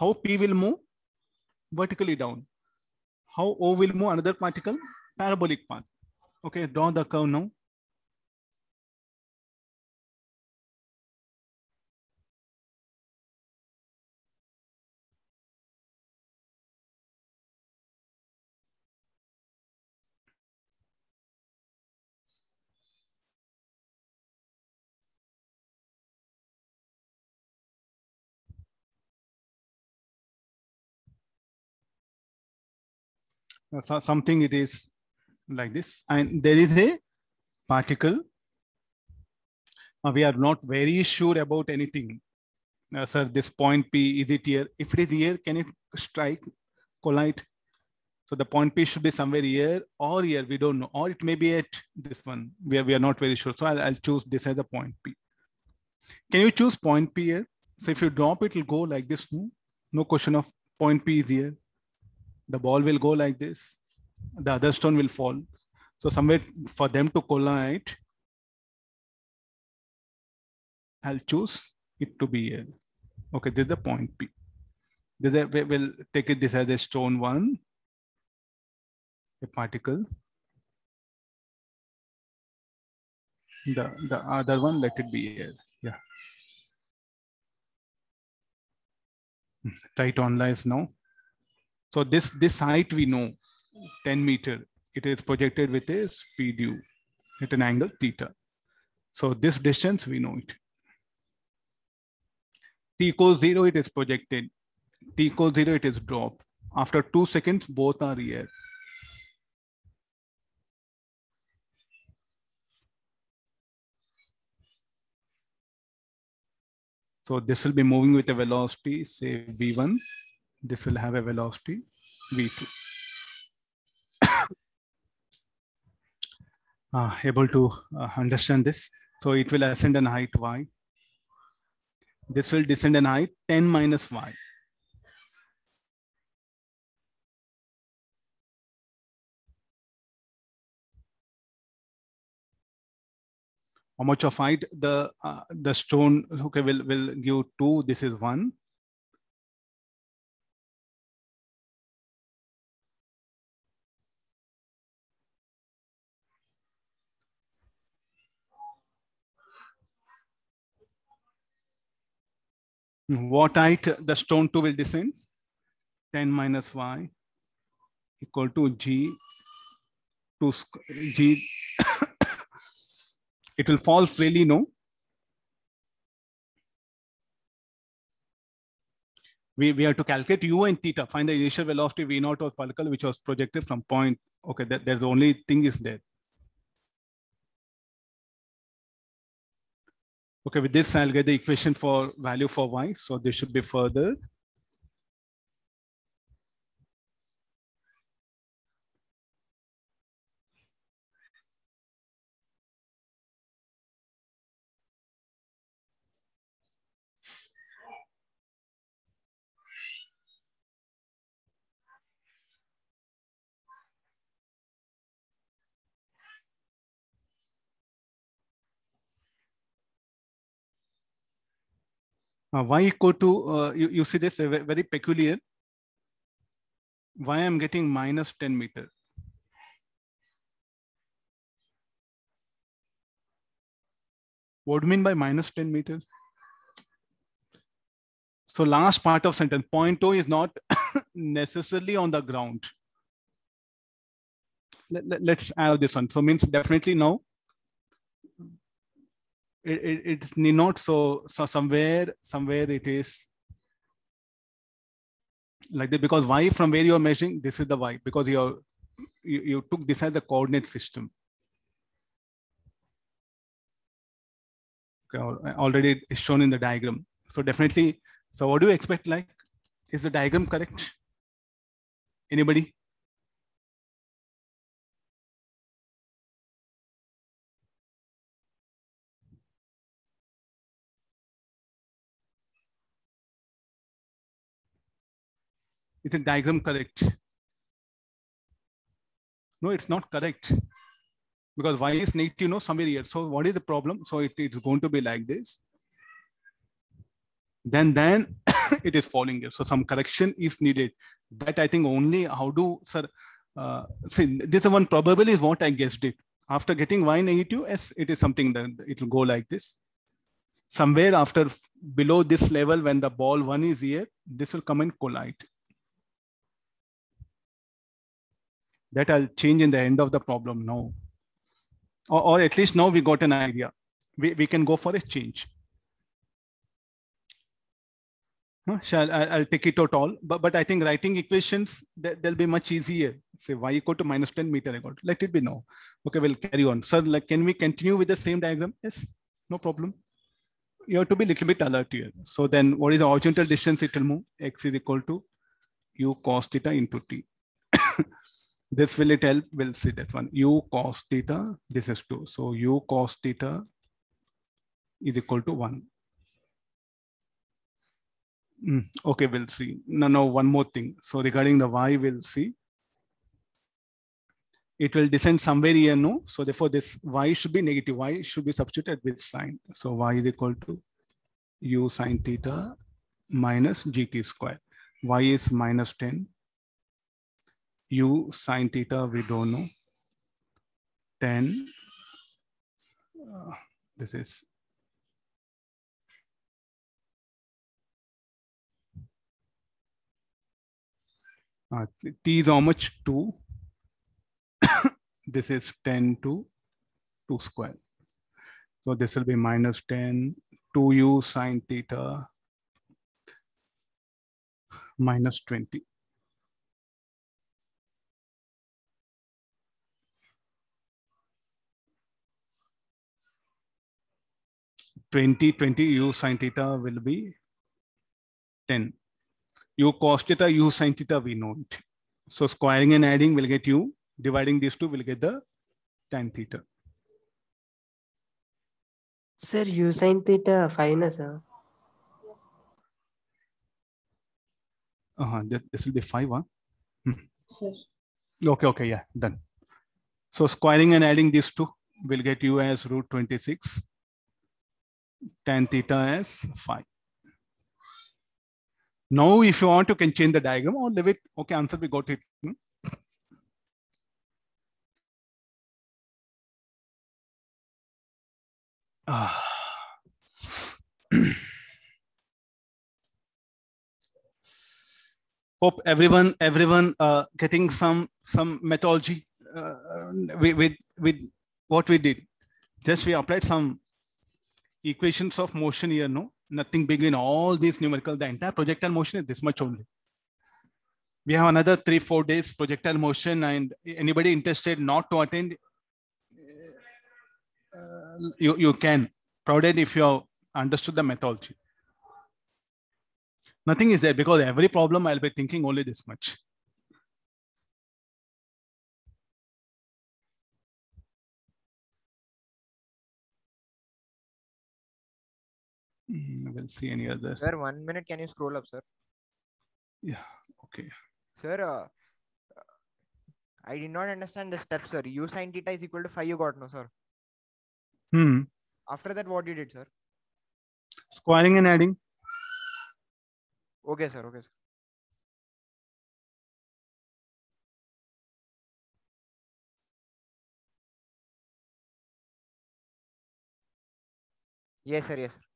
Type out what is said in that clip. how P will move vertically down, how O will move another particle parabolic path. Okay, draw the curve now. So something it is like this, and there is a particle. We are not very sure about anything. Sir, this point P, is it here? If it is here, can it strike, collide? So the point P should be somewhere here or here. We don't know, or it may be at this one. We are not very sure. So I'll choose this as a point P. Can you choose point P here? So if you drop, it will go like this. No question of point P is here. The ball will go like this. The other stone will fall. So somewhere for them to collide, I'll choose it to be here. Okay, this is the point P. We'll take it this as a stone one, a particle. The other one, let it be here. Yeah. Try to analyze now. So this height we know, 10 meter. It is projected with a speed u at an angle theta. So this distance we know it. T equals 0, it is projected. T equals 0, it is dropped. After 2 seconds, both are here. So this will be moving with a velocity, say v1. This will have a velocity v2. Able to understand this. So it will ascend in height y. This will descend in height 10 minus y. How much of height the stone? Okay, will give 2. This is 1. What height the stone 2 will descend? 10 minus y equal to g. It will fall freely, no? We have to calculate u and theta, find the initial velocity v0 of particle which was projected from point. Okay, that's the only thing is there. Okay, with this, I'll get the equation for value for y. So this should be further. Y equal to, you see this very peculiar. Why I'm getting minus 10 meter. What do you mean by minus 10 meters? So last part of sentence, point O is not necessarily on the ground. Let's add this one. So means definitely now. It need not, so somewhere it is like that, because y, from where you are measuring, this is the y, because you took this as the coordinate system. Okay, already it's shown in the diagram. So definitely, so what do you expect, like, is the diagram correct? Anybody? Is the diagram correct? No, it's not correct, because y is negative, you know, somewhere here. So what is the problem? So it's going to be like this. Then it is falling here. So some correction is needed. That I think only how do, sir, see, this one probably is what I guessed it. After getting Y negative, yes, it is something that it will go like this. Somewhere after below this level, when the ball one is here, this will come and collide. That I'll change in the end of the problem now. Or at least now we got an idea. We can go for a change. Shall I'll take it out all, but I think writing equations, they'll be much easier. Say y equal to minus 10 meter. I got. Let it be now. Okay, we'll carry on. Sir, like, can we continue with the same diagram? Yes, no problem. You have to be a little bit alert here. So then what is the horizontal distance? It will move. X is equal to u cos theta into t. This will it help? We'll see that one. U cos theta, this is 2. So u cos theta is equal to 1. Okay, we'll see. No, one more thing. So regarding the y, we'll see. It will descend somewhere here, no? So therefore this y should be negative. Y should be substituted with sine. So y is equal to u sine theta minus gt square. Y is minus 10. U sine theta, we don't know. 10. This is. T is how much? 2. This is 10 to 2 square. So this will be minus 10, 2u sine theta minus 20. U sine theta will be 10. U cos theta, u sin theta, we know it. So squaring and adding will get u. Dividing these two will get the tan theta. Sir, u sin theta 5 na, sir. This will be 5, huh? Sir. Okay, yeah, done. So squaring and adding these two will get u as root 26. Tan theta as 5. Now, if you want, you can change the diagram or leave it. Okay, answer, we got it. Hope everyone getting some methodology with what we did. Just we applied some equations of motion here, no? Nothing big in all these numerical. The entire projectile motion is this much only. We have another 3-4 days projectile motion, and anybody interested not to attend, you can, provided if you have understood the methodology. Nothing is there because every problem I'll be thinking only this much. We'll see any other. Sir, 1 minute. Can you scroll up, sir? Yeah. Okay. Sir, I did not understand the steps, sir. U sin theta is equal to 5. You got no, sir. After that, what you did, sir? Squaring and adding. Okay, sir. Okay, sir. Yes, sir. Yes, sir.